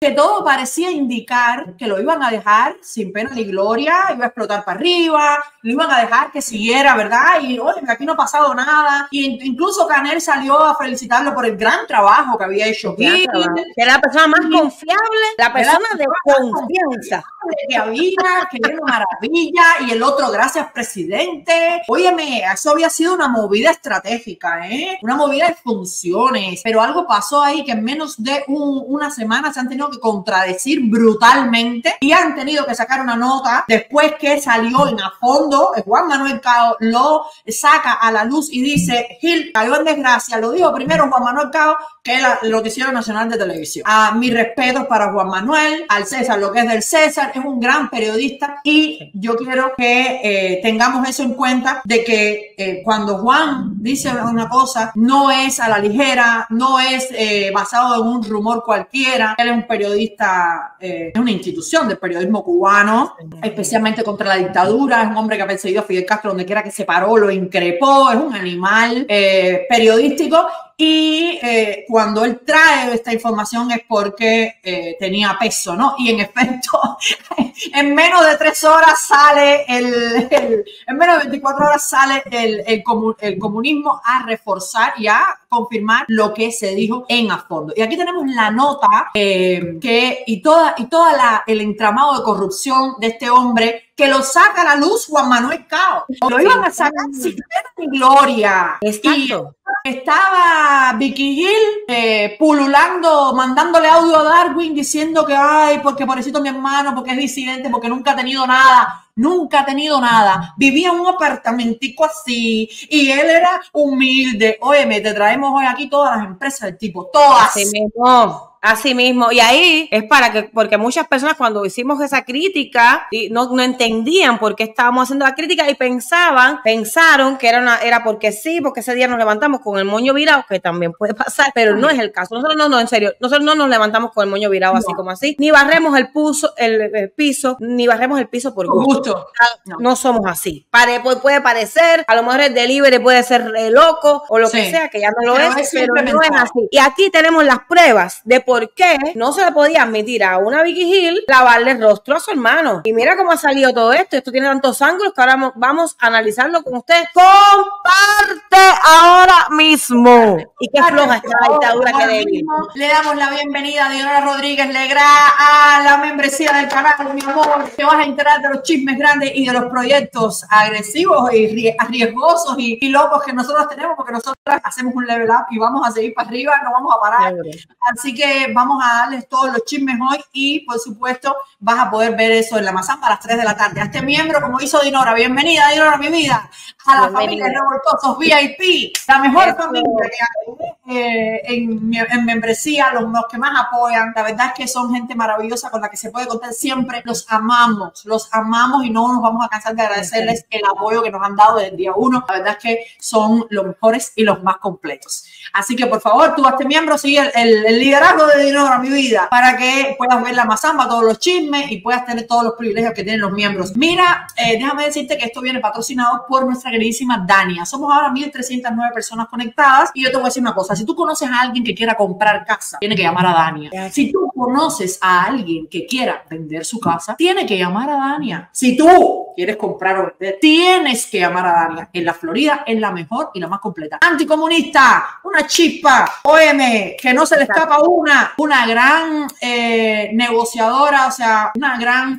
que todo parecía indicar que lo iban a dejar sin pena ni gloria, iba a explotar para arriba, lo iban a dejar que siguiera, ¿verdad? Y oye, aquí no ha pasado nada. Y incluso Canel salió a felicitarlo por el gran trabajo que había hecho. Que era la persona más confiable, la persona de confianza. Que había, que era una maravilla, y el otro, gracias, presidente. Óyeme, eso había sido una movida estratégica, ¿eh? Una movida de funciones. Pero algo pasó ahí que en menos de una semana se han tenido que contradecir brutalmente y han tenido que sacar una nota después que salió en a fondo. Juan Manuel Cao lo saca a la luz y dice: Gil cayó en desgracia. Lo dijo primero Juan Manuel Cao que el Noticiero Nacional de Televisión. A mis respetos para Juan Manuel, al César lo que es del César, es un gran periodista, y yo quiero que tengamos eso en cuenta, de que cuando Juan dice una cosa, no es a la ligera, no es basado en un rumor cualquiera. Él es un periodista, es una institución del periodismo cubano, especialmente contra la dictadura. Es un hombre que ha perseguido a Fidel Castro donde quiera que se paró, lo increpó, es un animal periodístico. Y cuando él trae esta información es porque tenía peso, ¿no? Y en efecto, en menos de 3 horas sale en menos de 24 horas sale el comunismo a reforzar y a confirmar lo que se dijo en a fondo. Y aquí tenemos la nota y todo el entramado de corrupción de este hombre, que lo saca a la luz Juan Manuel Cao. Lo iban a sacar sin pena ni gloria. Exacto. Y estaba Vicky Hill pululando, mandándole audio a Darwin diciendo que, ay, porque pobrecito mi hermano, porque es disidente, porque nunca ha tenido nada. Nunca ha tenido nada. Vivía en un apartamentico así y él era humilde. Óyeme, te traemos hoy aquí todas las empresas del tipo, todas. Así mismo, y ahí es para que, porque muchas personas cuando hicimos esa crítica no entendían por qué estábamos haciendo la crítica y pensaron que era porque sí, porque ese día nos levantamos con el moño virado, que también puede pasar, pero no es el caso. Nosotros no, en serio, nosotros no nos levantamos con el moño virado así como así, ni barremos el piso por gusto. No somos así. Puede parecer, a lo mejor el delivery puede ser loco o lo que sea, que ya no lo es, pero no es así. Y aquí tenemos las pruebas de por qué no se le podía admitir a una Vicky Hill lavarle el rostro a su hermano. Y mira cómo ha salido todo esto. Esto tiene tantos ángulos que ahora vamos a analizarlo con ustedes. ¡Comparte ahora mismo! Y qué floja está la dictadura que debimos. Le damos la bienvenida a Diana Rodríguez Legrá a la membresía del canal, mi amor. Te vas a enterar de los chismes grandes y de los proyectos agresivos y riesgosos y locos que nosotros tenemos, porque nosotros hacemos un level up y vamos a seguir para arriba, no vamos a parar. Así que vamos a darles todos los chismes hoy y, por supuesto, vas a poder ver eso en la mazampa a las 3 de la tarde. A este miembro, como hizo Dinora, bienvenida, Dinora, mi vida, a la familia de Revoltosos VIP, la mejor familia que hay en membresía, los que más apoyan. La verdad es que son gente maravillosa con la que se puede contar siempre. Los amamos y no nos vamos a cansar de agradecerles el apoyo que nos han dado desde el día 1. La verdad es que son los mejores y los más completos. Así que, por favor, tú a este miembro sigue el liderazgo de Dinora, mi vida, para que puedas ver la mazamba, todos los chismes y puedas tener todos los privilegios que tienen los miembros. Mira, déjame decirte que esto viene patrocinado por nuestra queridísima Dania. Somos ahora 1.309 personas conectadas y yo te voy a decir una cosa. Si tú conoces a alguien que quiera comprar casa, tiene que llamar a Dania. Si tú conoces a alguien que quiera vender su casa, tiene que llamar a Dania. Si tú quieres comprar o vender, tienes que llamar a Dania. En la Florida es la mejor y la más completa. Anticomunista, una chispa, óyeme, que no se le escapa una. Una gran negociadora, o sea, una gran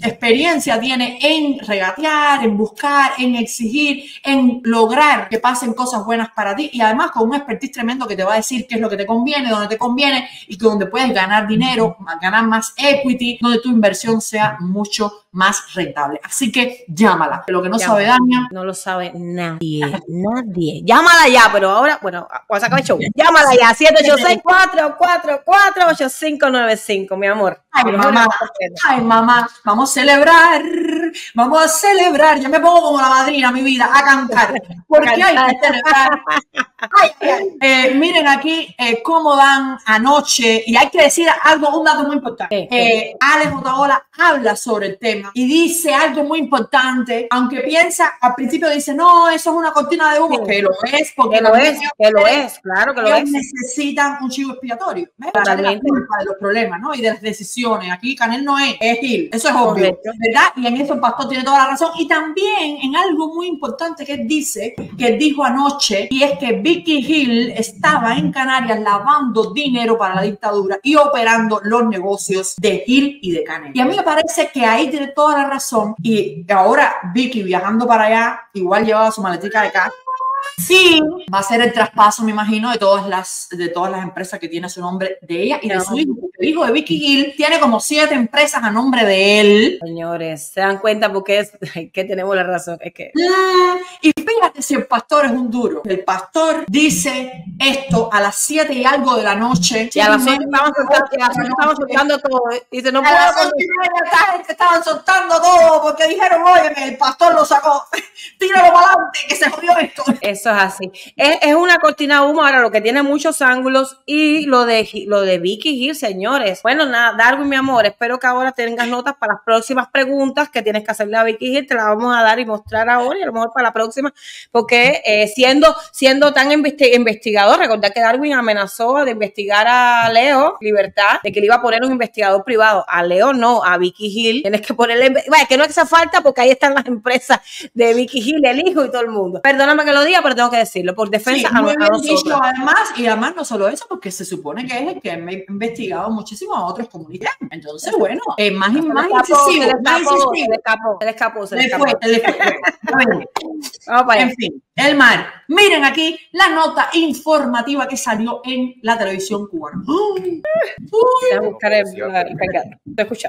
experiencia tiene en regatear, en buscar, en exigir, en lograr que pasen cosas buenas para ti, y además con un expertise tremendo que te va a decir qué es lo que te conviene, dónde te conviene y donde puedes ganar dinero, ganar más equity, donde tu inversión sea mucho más rentable. Así que llámala. Lo que no llámala, sabe Dania, no lo sabe nadie, nadie. Llámala ya, pero ahora, bueno, voy a sacar el show. Llámala ya, 786-444-8595, mi amor. Ay, mamá, vamos a celebrar vamos a celebrar, yo me pongo como la madrina, mi vida, a cantar, porque hay que celebrar. Miren aquí cómo dan anoche, y hay que decir algo, un dato muy importante. Alex Otaola habla sobre el tema y dice algo muy importante, aunque piensa, al principio dice, no, eso es una cortina de humo, que lo es, porque lo es, que lo es, claro que lo es. Necesitan un chivo expiatorio, para la culpa de los problemas, ¿no? Y de las decisiones. Aquí Canel no es Gil, eso es obvio, ¿verdad? Y en eso el pastor tiene toda la razón. Y también en algo muy importante que dice, que dijo anoche, y es que Vicky Hill estaba en Canarias lavando dinero para la dictadura y operando los negocios de Gil y de Canel. Y a mí me parece que ahí tiene toda la razón. Y ahora Vicky viajando para allá, igual llevaba su maletica de casa. Sí, va a ser el traspaso, me imagino, de todas las empresas que tiene su nombre de ella y de su hijo. El hijo de Vicky Hill tiene como 7 empresas a nombre de él. Señores, se dan cuenta porque es que tenemos la razón. Es que... Y fíjate si el pastor es un duro. El pastor dice esto a las 7 y algo de la noche. Y a las 8 estaban soltando todo. Dice, no puedo. A las 8 y media esta gente estaban soltando todo porque dijeron, oye, el pastor lo sacó. Tíralo para adelante, que se jodió esto. Eso es así. Es una cortina de humo ahora, lo que tiene muchos ángulos. Y lo de Vicky Hill, señores. Bueno, nada, Darwin, mi amor, espero que ahora tengas notas para las próximas preguntas que tienes que hacerle a Vicky Hill. Te las vamos a dar y mostrar ahora y a lo mejor para la próxima. Porque siendo tan investigador, recordad que Darwin amenazó de investigar a Leo Libertad, de que le iba a poner un investigador privado. A Leo no, a Vicky Hill. Tienes que ponerle... Bueno, que no hace falta porque ahí están las empresas de Vicky Hill, el hijo y todo el mundo. Perdóname que lo diga, pero tengo que decirlo, por defensa sí, a nosotros. Además, no solo eso, porque se supone que es el que me ha investigado muchísimo a otros comunidades. Entonces, bueno, más y más excesivo. Se le escapó. Vamos para allá. En fin, el mar. Miren aquí la nota informativa que salió en la televisión cubana. ¡Uy!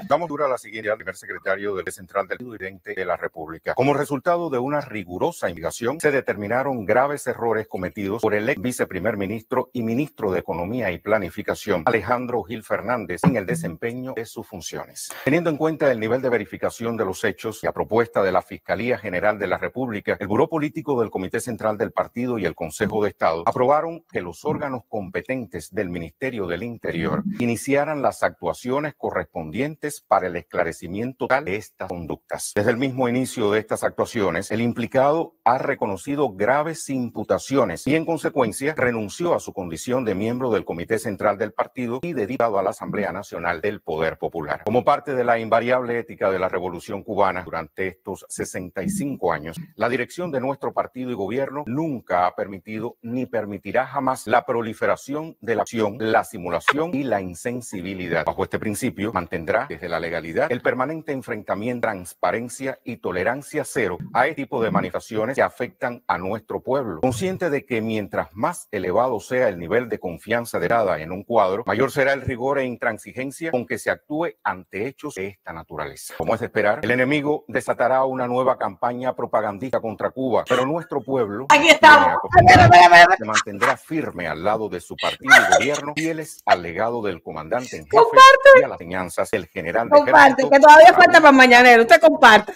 Damos dura a la siguiente al primer secretario del Central del Presidente de la República. Como resultado de una rigurosa investigación, se determinaron graves errores cometidos por el ex viceprimer ministro y ministro de Economía y Planificación, Alejandro Gil Fernández, en el desempeño de sus funciones. Teniendo en cuenta el nivel de verificación de los hechos y a propuesta de la Fiscalía General de la República, el Buró Político del Comité Central del Partido y el Consejo de Estado aprobaron que los órganos competentes del Ministerio del Interior iniciaran las actuaciones correspondientes para el esclarecimiento total de estas conductas. Desde el mismo inicio de estas actuaciones, el implicado ha reconocido graves imputaciones y en consecuencia renunció a su condición de miembro del Comité Central del Partido y de diputado a la Asamblea Nacional del Poder Popular. Como parte de la invariable ética de la Revolución Cubana durante estos 65 años, la dirección de nuestro partido y gobierno nunca ha permitido ni permitirá jamás la proliferación de la acción, la simulación y la insensibilidad. Bajo este principio mantendrá desde la legalidad el permanente enfrentamiento, transparencia y tolerancia cero a este tipo de manifestaciones que afectan a nuestro pueblo, consciente de que mientras más elevado sea el nivel de confianza dada en un cuadro, mayor será el rigor e intransigencia con que se actúe ante hechos de esta naturaleza. Como es de esperar, el enemigo desatará una nueva campaña propagandista contra Cuba, pero nuestro pueblo se mantendrá firme al lado de su partido y gobierno, fieles al legado del comandante en jefe y a las enseñanzas del general de ejército, que todavía falta para mañanero. Usted comparte.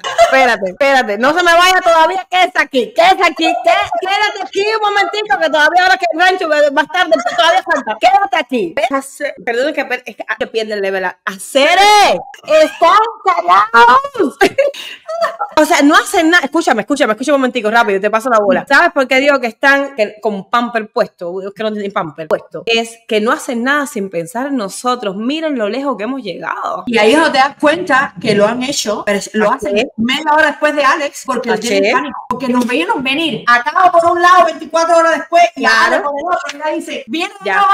Espérate, no se me vaya todavía. Quédate aquí un momentito, que todavía ahora que el rancho va a estar todavía falta. Quédate aquí. Perdón que pierde el level. ¡Acere! ¡Están callados! O sea, no hacen nada. Escúchame un momentico, rápido, te paso la bola. ¿Sabes por qué digo que están con pamper puesto? Que no tienen pamper puesto. Es que no hacen nada sin pensar en nosotros. Miren lo lejos que hemos llegado. Y ahí no te das cuenta que lo han hecho, pero lo hacen media hora después de Alex, porque tienen pánico, porque nos veían venir. Acaba por un lado 24 horas después y ahora por el otro. Y ahí dice, viene ya.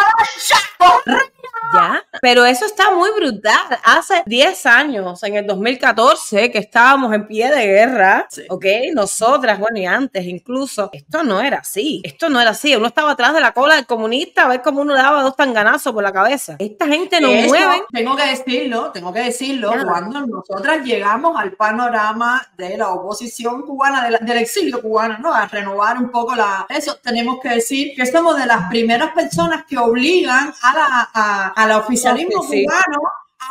Ya, pero eso está muy brutal. Hace 10 años, en el 2014, que estábamos en pie de guerra, sí. ¿Ok? Nosotras, bueno, y antes incluso, esto no era así. Uno estaba atrás de la cola del comunista a ver cómo uno daba 2 tanganazos por la cabeza. Esta gente no mueve. Tengo que decirlo, claro. Cuando nosotras llegamos al panorama de la oposición cubana, del exilio cubano, ¿no? A renovar un poco eso, tenemos que decir que somos de las primeras personas que obligan al oficialismo cubano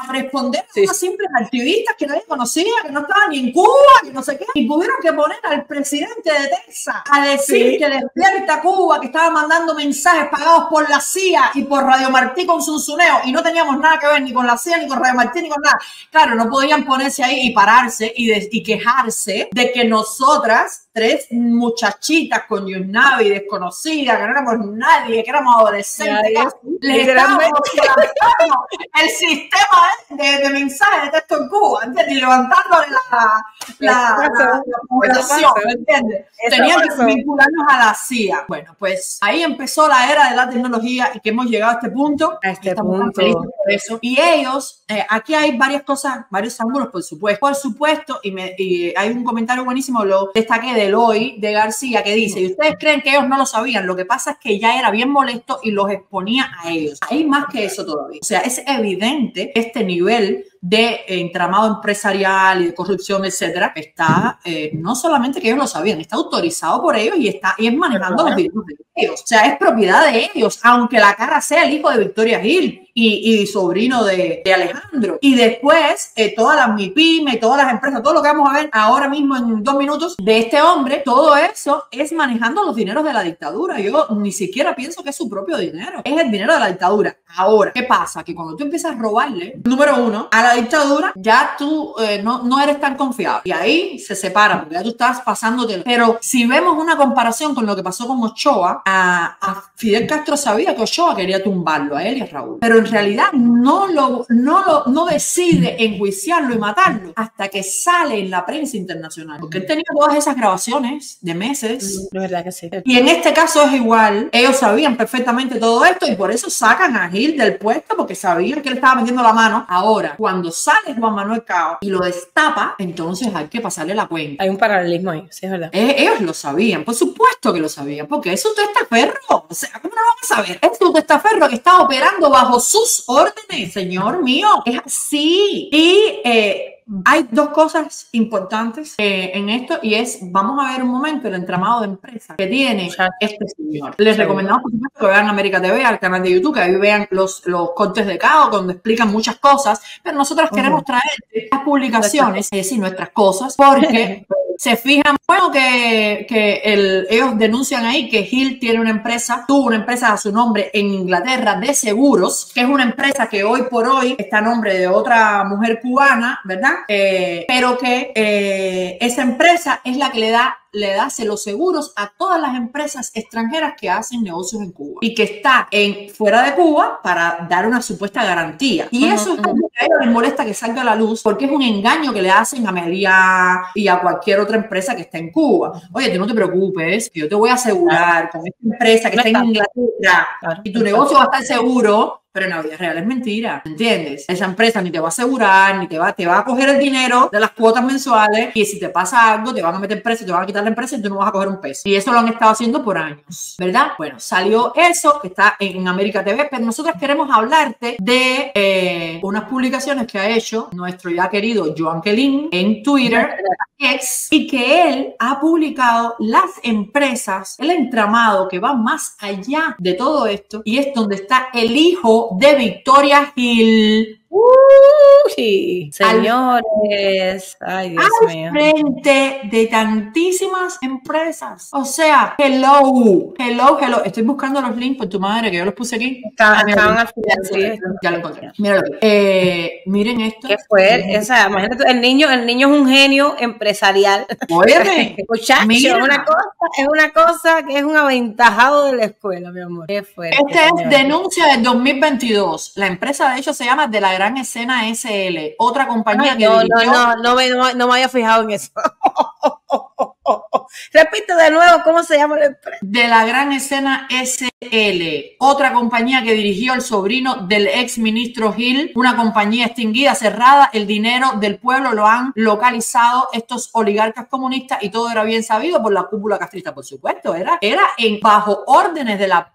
a responder a unos simples activistas que nadie conocía, que no estaban ni en Cuba, que no sé qué, y tuvieron que poner al presidente de Texas a decir que despierta Cuba, que estaba mandando mensajes pagados por la CIA y por Radio Martí con zunzuneo, y no teníamos nada que ver ni con la CIA, ni con Radio Martí, ni con nada. Claro, no podían ponerse ahí y pararse y quejarse de que nosotras, tres muchachitas con Yusnavi desconocidas, que no éramos nadie, que éramos adolescentes, les estábamos levantando el sistema de mensajes de texto en Cuba, ¿entiendes? Y levantándole la población, ¿entiendes? Tenían que vincularnos a la CIA. Bueno, pues ahí empezó la era de la tecnología y que hemos llegado a este punto. A este punto. Por eso. Y ellos, aquí hay varias cosas, varios ángulos, por supuesto. Por supuesto, y hay un comentario buenísimo, lo destaqué del hoy, de García, que dice, y ustedes creen que ellos no lo sabían, lo que pasa es que ya era bien molesto y los exponía a ellos. Hay más que eso todavía. O sea, es evidente este nivel de entramado empresarial y de corrupción, etcétera, que está, no solamente que ellos lo sabían, está autorizado por ellos y está y es manejando los dineros de ellos. O sea, es propiedad de ellos, aunque la cara sea el hijo de Victoria Gil y sobrino de Alejandro. Y después, todas las MIPYME, todas las empresas, todo lo que vamos a ver ahora mismo en 2 minutos de este hombre, todo eso es manejando los dineros de la dictadura. Yo ni siquiera pienso que es su propio dinero, es el dinero de la dictadura. Ahora, ¿qué pasa? Que cuando tú empiezas a robarle, número uno, a la dictadura, ya tú no eres tan confiable. Y ahí se separan, porque ya tú estás pasándotelo. Pero si vemos una comparación con lo que pasó con Ochoa, a Fidel Castro sabía que Ochoa quería tumbarlo a él y a Raúl. Pero en realidad no decide enjuiciarlo y matarlo hasta que sale en la prensa internacional. Porque él tenía todas esas grabaciones de meses. La verdad que sí. Y en este caso es igual. Ellos sabían perfectamente todo esto y por eso sacan a Gil del puesto, porque sabían que él estaba metiendo la mano. Ahora, cuando sale Juan Manuel Cao y lo destapa, entonces hay que pasarle la cuenta. Hay un paralelismo ahí, sí, es verdad. Ellos lo sabían, por supuesto que lo sabían, porque es un testaferro. O sea, ¿cómo no lo van a saber? Es un testaferro que está operando bajo sus órdenes, señor mío. Es así. Y hay dos cosas importantes en esto, y es, vamos a ver un momento el entramado de empresas que tiene este señor. Les recomendamos que vean América TV, al canal de YouTube, que ahí vean los cortes de Cao, donde explican muchas cosas, pero nosotros queremos traer estas publicaciones, es decir, nuestras cosas, porque se fijan, bueno, que ellos denuncian ahí que Gil tiene una empresa, tuvo una empresa a su nombre en Inglaterra de seguros, que es una empresa que hoy por hoy está a nombre de otra mujer cubana, ¿verdad? Pero que esa empresa es la que le da los seguros a todas las empresas extranjeras que hacen negocios en Cuba y que está fuera de Cuba para dar una supuesta garantía. Y eso es algo que a ellos les molesta que salga a la luz, porque es un engaño que le hacen a Melia y a cualquier otra empresa que está en Cuba. Oye, tú no te preocupes, yo te voy a asegurar con esta empresa que está en Inglaterra y tu negocio va a estar seguro. Pero en la vida real es mentira, ¿entiendes? Esa empresa ni te va a asegurar, ni te va a coger el dinero de las cuotas mensuales, y si te pasa algo te van a meter preso, te van a quitar la empresa y tú no vas a coger un peso. Y eso lo han estado haciendo por años, ¿verdad? Bueno, salió eso, que está en América TV, pero nosotros queremos hablarte de unas publicaciones que ha hecho nuestro ya querido Joan Quelín en Twitter, y que él ha publicado las empresas, el entramado que va más allá de todo esto, y es donde está el hijo de Victoria Gil. Sí. Señores, ay, Dios mío, frente de tantísimas empresas. O sea, hello. Estoy buscando los links por tu madre, que yo los puse aquí. Estaban al final, sí. Ya lo encontré. Míralo. Miren esto. ¿Qué fue? Esa, imagínate, el niño es un genio empresarial. Óyeme, muchacho, es una cosa que es un aventajado de la escuela, mi amor. ¿Qué fue? Esta es denuncia del 2022. La empresa, de hecho, se llama De la Gran Escena SL, otra compañía que no me había fijado en eso. Repito de nuevo, ¿cómo se llama la empresa? De la Gran Escena SL, otra compañía que dirigió el sobrino del ex ministro Gil, una compañía extinguida, cerrada. El dinero del pueblo lo han localizado estos oligarcas comunistas, y todo era bien sabido por la cúpula castrista, por supuesto, era bajo órdenes de la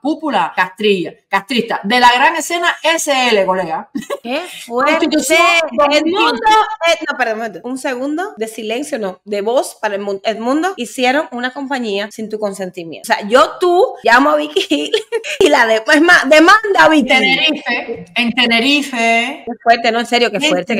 cúpula castrista. De la Gran Escena SL, colega. ¿Qué fuerte? No, perdón, un segundo de silencio, no, de voz para el mundo. Hicieron una compañía sin tu consentimiento. O sea, yo, tú llamo a Vicky Hill y la de, pues, demanda a Vicky. En Tenerife. Qué fuerte, no, en serio, qué fuerte.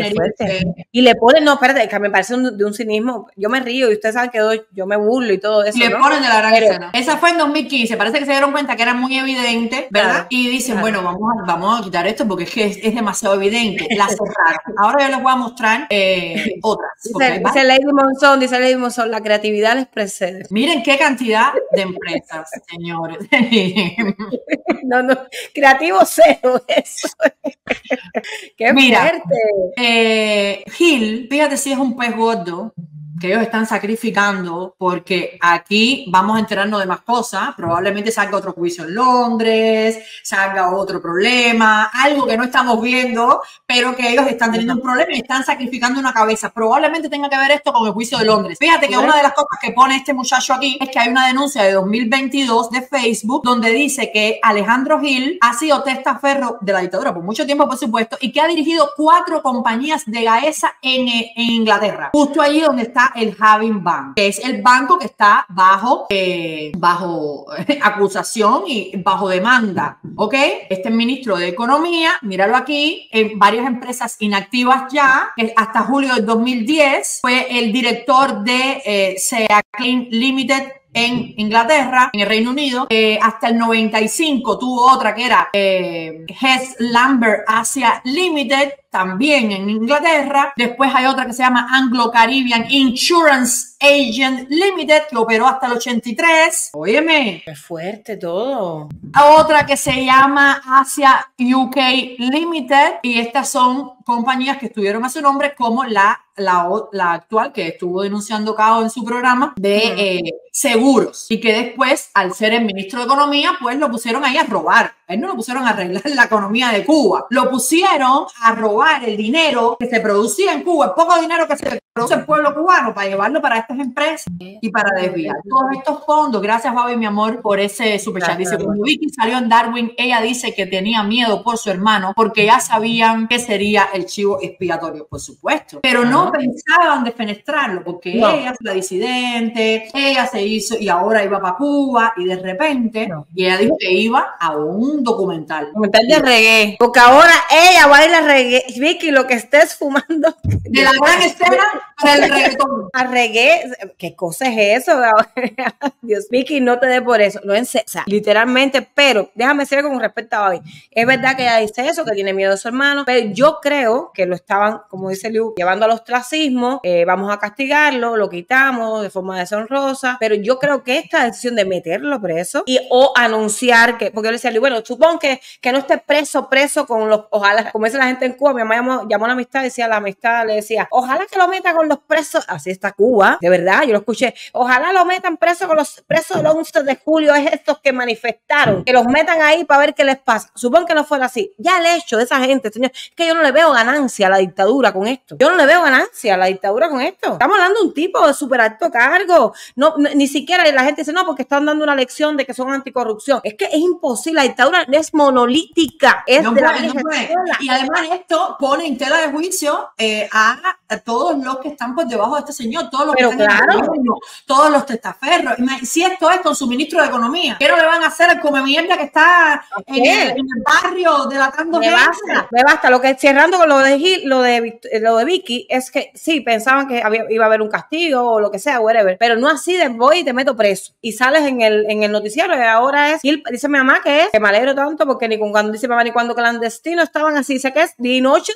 Y le ponen, no, espérate, que me parece de un cinismo. Yo me río y ustedes saben que yo me burlo y todo eso. Le ponen De la Gran Escena. Esa fue en 2015. Parece que se dieron cuenta que era muy evidente, ¿verdad? Claro, y dicen, bueno, vamos a quitar esto porque es que es demasiado evidente. La cerraron. Ahora yo les voy a mostrar otras. Dice Lady Monzón, la creatividad les precede. Miren qué cantidad de empresas, señores. No, creativo cero, eso. Qué fuerte. Gil, fíjate si es un pez gordo que ellos están sacrificando, porque aquí vamos a enterarnos de más cosas. Probablemente salga otro juicio en Londres, salga otro problema, algo que no estamos viendo, pero que ellos están teniendo un problema y están sacrificando una cabeza. Probablemente tenga que ver esto con el juicio de Londres. Fíjate que una de las cosas que pone este muchacho aquí es que hay una denuncia de 2022 de Facebook donde dice que Alejandro Gil ha sido testaferro de la dictadura por mucho tiempo, por supuesto, y que ha dirigido 4 compañías de GAESA en Inglaterra, justo allí donde está el Having Bank, que es el banco que está bajo acusación y bajo demanda, ¿ok? Este es ministro de Economía, míralo aquí, en varias empresas inactivas ya, hasta julio del 2010, fue el director de Sea Clean Limited, en Inglaterra, en el Reino Unido, hasta el 95 tuvo otra que era Hess Lambert Asia Limited, también en Inglaterra. Después hay otra que se llama Anglo Caribbean Insurance Agent Limited, que operó hasta el 83. Óyeme, qué fuerte todo. Otra que se llama Asia UK Limited, y estas son compañías que estuvieron a su nombre, como la actual que estuvo denunciando Cao en su programa de seguros, y que después, al ser el ministro de Economía, pues lo pusieron ahí a robar. Él no lo pusieron a arreglar la economía de Cuba, lo pusieron a robar el dinero que se producía en Cuba, el poco dinero que se produce el pueblo cubano, para llevarlo para estas empresas y para desviar todos estos fondos. Gracias, Babi, mi amor, por ese superchat. Dice, cuando Vicky salió en Darwin, ella dice que tenía miedo por su hermano porque ya sabían que sería el chivo expiatorio, por supuesto, pero no pensaban defenestrarlo porque ella es la disidente, ella se hizo y ahora iba para Cuba, y de repente y ella dijo que iba a un documental de reggae, porque ahora ella baila reggae. Vicky, lo que estés fumando de la gran escena para el reggaetón a reggae, ¿qué cosa es eso? Dios, Vicky, no te dé por eso, no, en literalmente. Pero déjame ser con respecto a hoy, es verdad que ella dice eso, que tiene miedo de su hermano, pero yo creo que lo estaban, como dice Liu, llevando al ostracismo. Vamos a castigarlo, lo quitamos de forma deshonrosa, pero yo creo que esta decisión de meterlo preso y o anunciar que, porque yo le decía a Liu, bueno, supongo que no esté preso con los, ojalá, como dice la gente en Cuba, mi mamá llamó a la amistad, decía, la amistad le decía, ojalá que lo meta con los presos, así está Cuba, de verdad, yo lo escuché, ojalá lo metan preso con los presos del 11 de julio, es estos que manifestaron, que los metan ahí para ver qué les pasa. Supongo que no fuera así. Ya el hecho de esa gente, señor, es que yo no le veo ganancia a la dictadura con esto. Yo no le veo ganancia a la dictadura con esto. Estamos hablando de un tipo de súper alto cargo. No, ni siquiera la gente dice, no, porque están dando una lección de que son anticorrupción. Es que es imposible. La dictadura es monolítica. Es no de puede, la no puede. Y además esto pone en tela de juicio a todos los que están por debajo de este señor, todos los, pero que claro, gobierno, todos los testaferros. Si esto es con su ministro de Economía, ¿qué no le van a hacer al come mierda que está en el barrio delatando? Me basta. Lo que cerrando con lo de Vicky, es que sí, pensaban que iba a haber un castigo o lo que sea, whatever, pero no así de voy y te meto preso y sales en el noticiero. Y ahora es, y dice mi mamá que es, que me alegro tanto porque ni con, cuando dice mamá, ni cuando clandestino estaban así, sé que es di noche,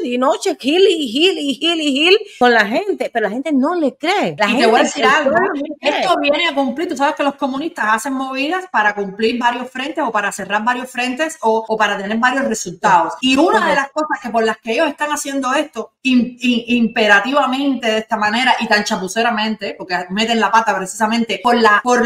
Gil con la gente, pero la gente no le cree. Y te voy a decir algo, esto viene a cumplir, tú sabes que los comunistas hacen movidas para cumplir varios frentes o para cerrar varios frentes o para tener varios resultados. Y una de las cosas que por las que ellos están haciendo esto imperativamente de esta manera y tan chapuceramente, porque meten la pata precisamente por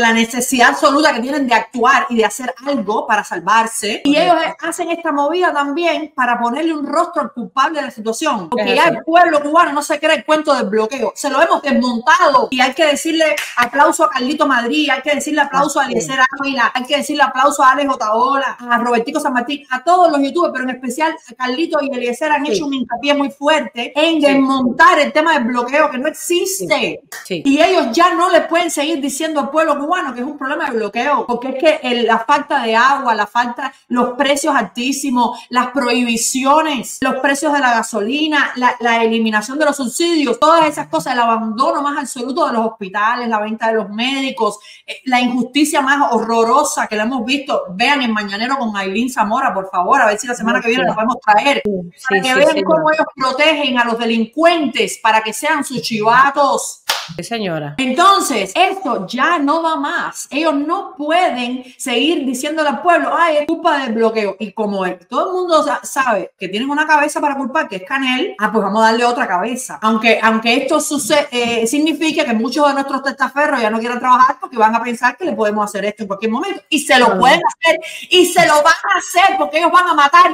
la necesidad absoluta que tienen de actuar y de hacer algo para salvarse, y ellos hacen esta movida también para ponerle un rostro al culpable de la situación, porque ya el pueblo cubano no se queda cree el cuento del bloqueo. Se lo hemos desmontado y hay que decirle aplauso a Carlito Madrid, hay que decirle aplauso a Eliezer Ávila, hay que decirle aplauso a Alex Otaola, a Robertico San Martín, a todos los youtubers, pero en especial a Carlito y Eliezer han hecho un hincapié muy fuerte en desmontar el tema del bloqueo que no existe. Y ellos ya no le pueden seguir diciendo al pueblo cubano que es un problema de bloqueo, porque es que la falta de agua, la falta, los precios altísimos, las prohibiciones, los precios de la gasolina, la eliminación de los subsidios, todas esas cosas, el abandono más absoluto de los hospitales, la venta de los médicos, la injusticia más horrorosa que la hemos visto. Vean El Mañanero con Ailín Zamora, por favor, a ver si la semana que viene la podemos traer, para que vean cómo ellos protegen a los delincuentes para que sean sus chivatos. Señora. Entonces, esto ya no va más. Ellos no pueden seguir diciéndole al pueblo, ay, es culpa del bloqueo. Y como todo el mundo sabe que tienen una cabeza para culpar, que es Canel, ah, pues vamos a darle otra cabeza. Aunque esto significa que muchos de nuestros testaferros ya no quieran trabajar porque van a pensar que le podemos hacer esto en cualquier momento. Y se lo pueden hacer y se lo van a hacer, porque ellos van a matar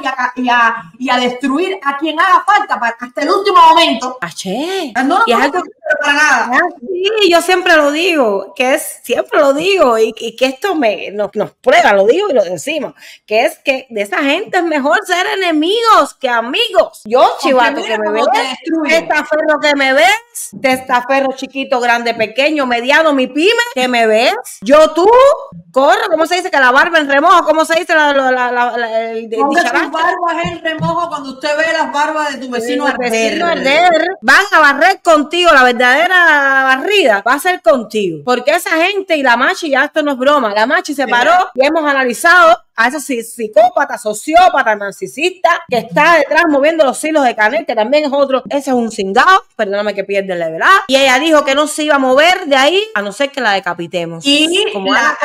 y a destruir a quien haga falta hasta el último momento. Aché. No, no, para nada. Sí, yo siempre lo digo, y que esto nos prueba, lo digo y lo decimos, que es que de esa gente es mejor ser enemigos que amigos. Yo, chivato, que me ves, testaferro que me ves, testaferro chiquito, grande, pequeño, mediano, mi pyme, que me ves, yo tú, corro, ¿cómo se dice? Que la barba en remojo, ¿cómo se dice? Las barbas en remojo cuando usted ve las barbas de tu vecino arder, van a barrer contigo, la verdadera barrida va a ser contigo, porque esa gente y la Machi, ya esto no es broma, la Machi se paró y hemos analizado a esos psicópatas, sociópatas, narcisistas que está detrás moviendo los hilos de Canel, que también es otro, ese es un cingado, perdóname que pierde la verdad, y ella dijo que no se iba a mover de ahí a no ser que la decapitemos, y la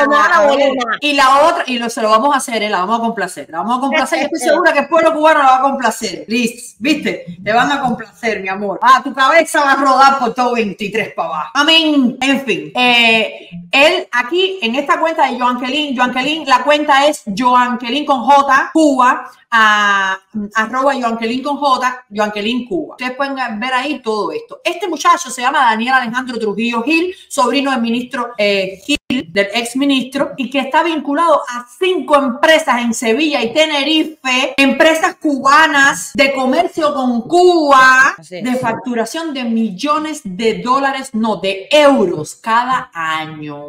otra, y se lo vamos a hacer, la vamos a complacer, yo estoy segura que el pueblo cubano la va a complacer, Liz, viste, te van a complacer, mi amor, tu cabeza va a rodar por todo 23 para abajo, amén. En fin, él aquí en esta cuenta de Joan Quelín, la cuenta es Joan Quelín con J, Cuba, arroba Joan Quelín con J, Joan Quelín Cuba. Ustedes pueden ver ahí todo esto. Este muchacho se llama Daniel Alejandro Trujillo Gil, sobrino del ministro Gil, del exministro, y que está vinculado a 5 empresas en Sevilla y Tenerife, empresas cubanas de comercio con Cuba, de facturación de millones de dólares, no, de euros cada año.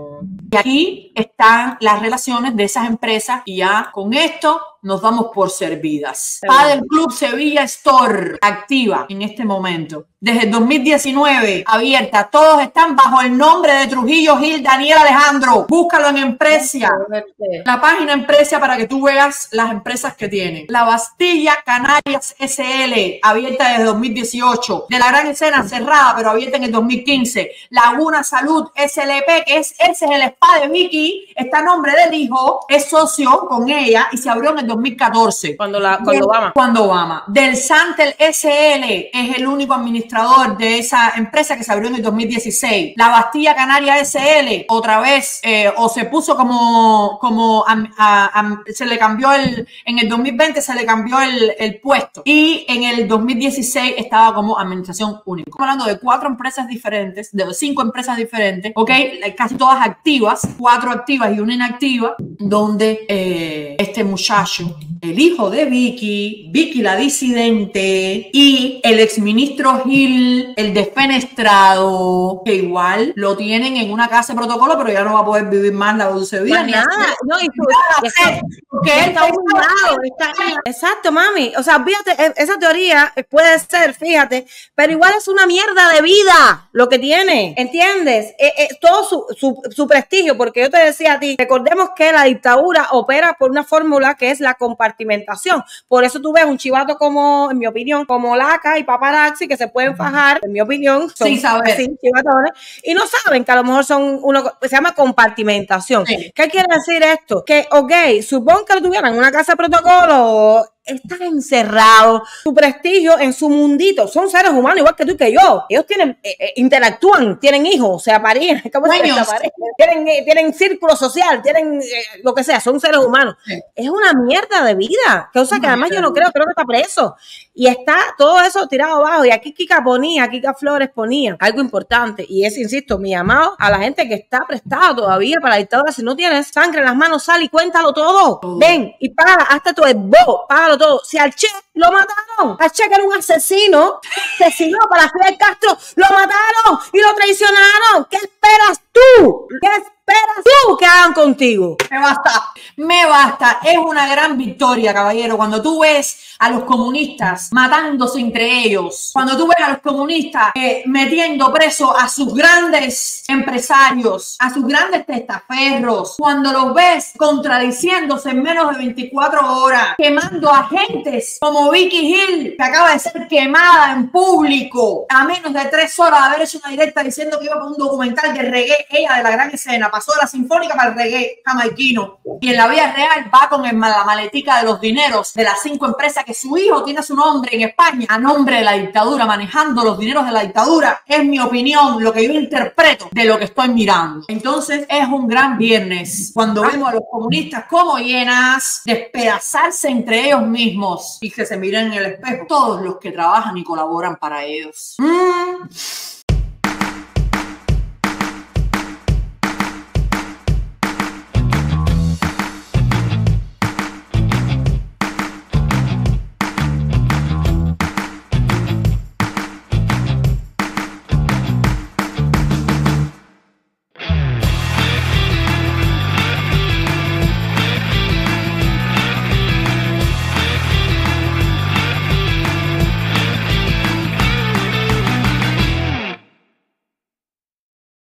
Y aquí están las relaciones de esas empresas y ya con esto nos damos por servidas. Padel Club Sevilla Store, activa en este momento. Desde el 2019, abierta. Todos están bajo el nombre de Trujillo Gil Daniel Alejandro. Búscalo en Empresia. La página Empresia para que tú veas las empresas que tienen. La Bastilla Canarias SL, abierta desde 2018. De la Gran Escena, cerrada, pero abierta en el 2015. Laguna Salud SLP, que ese es el spa de Vicky. Está a nombre del hijo. Es socio con ella y se abrió en el 2014. Cuando Obama. Del Santel SL es el único administrador de esa empresa que se abrió en el 2016. La Bastilla Canaria SL, otra vez, o se puso se le cambió en el 2020 se le cambió el puesto. Y en el 2016 estaba como administración única. Estamos hablando de 4 empresas diferentes, de 5 empresas diferentes, ok, casi todas activas, 4 activas y una inactiva, donde este muchacho, el hijo de Vicky, Vicky la disidente, y el exministro Gil, el desfenestrado, que igual lo tienen en una casa de protocolo, pero ya no va a poder vivir más la dulce vida. Pues nada, exacto, mami. O sea, fíjate, esa teoría puede ser, fíjate, pero igual es una mierda de vida lo que tiene, ¿entiendes? Todo su prestigio, porque yo te decía a ti, recordemos que la dictadura opera por una fórmula que es la compartimentación. Por eso tú ves un chivato como, en mi opinión, como Laca y Paparazzi, que se pueden fajar, en mi opinión, son chivatones, y no saben que a lo mejor son uno que se llama compartimentación. ¿Qué quiere decir esto? Que, ok, supongo que lo tuvieran en una casa de protocolo, están encerrados, su prestigio en su mundito, son seres humanos igual que tú y que yo, ellos tienen, interactúan, tienen hijos, se aparean, tienen círculo social, tienen lo que sea, son seres humanos, sí. Es una mierda de vida, cosa que además yo no creo que está preso, y está todo eso tirado abajo, y aquí Kika Flores ponía algo importante, y es, insisto, mi llamado a la gente que está prestada todavía para la dictadura, si no tienes sangre en las manos, sal y cuéntalo todo, ven y paga, hasta tu esbo, págalo todo, si al Che lo mataron, al Che que era un asesino, asesinó para Fidel Castro, lo mataron y lo traicionaron, ¿qué esperas tú? ¿Qué esperas tú que hagan contigo? Me basta, me basta. Es una gran victoria, caballero, cuando tú ves a los comunistas matándose entre ellos, cuando tú ves a los comunistas metiendo preso a sus grandes empresarios, a sus grandes testaferros, cuando los ves contradiciéndose en menos de 24 horas, quemando agentes como Vicky Hill, que acaba de ser quemada en público a menos de 3 horas de haber hecho una directa diciendo que iba para un documental de reggae, ella de la gran escena, pasó de la sinfónica para el reggae jamaiquino, y en la vida real va con la maletica de los dineros de las 5 empresas que su hijo tiene a su nombre en España, a nombre de la dictadura, manejando los dineros de la dictadura. Es mi opinión, lo que yo interpreto de lo que estoy mirando. Entonces es un gran viernes cuando vemos a los comunistas como hienas despedazarse entre ellos mismos y que se miren en el espejo todos los que trabajan y colaboran para ellos.